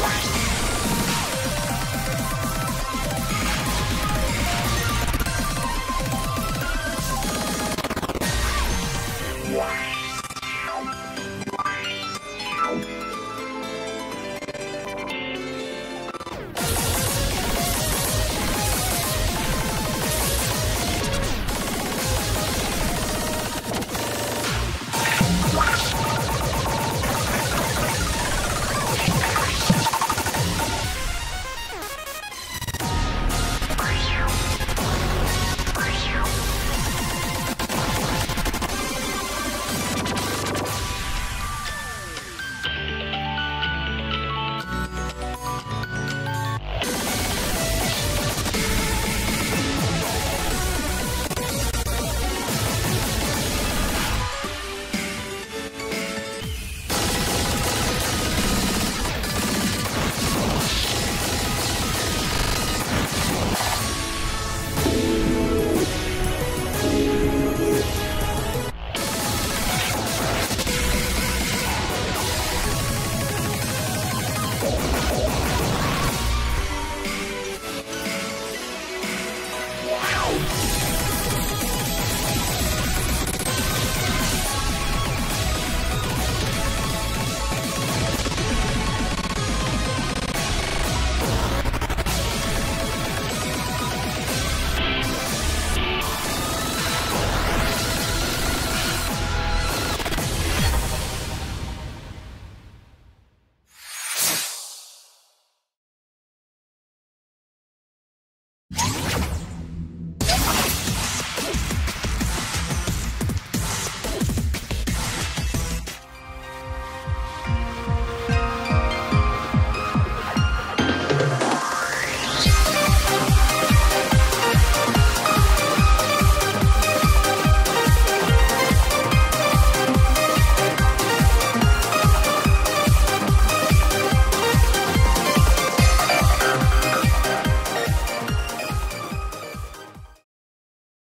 Why?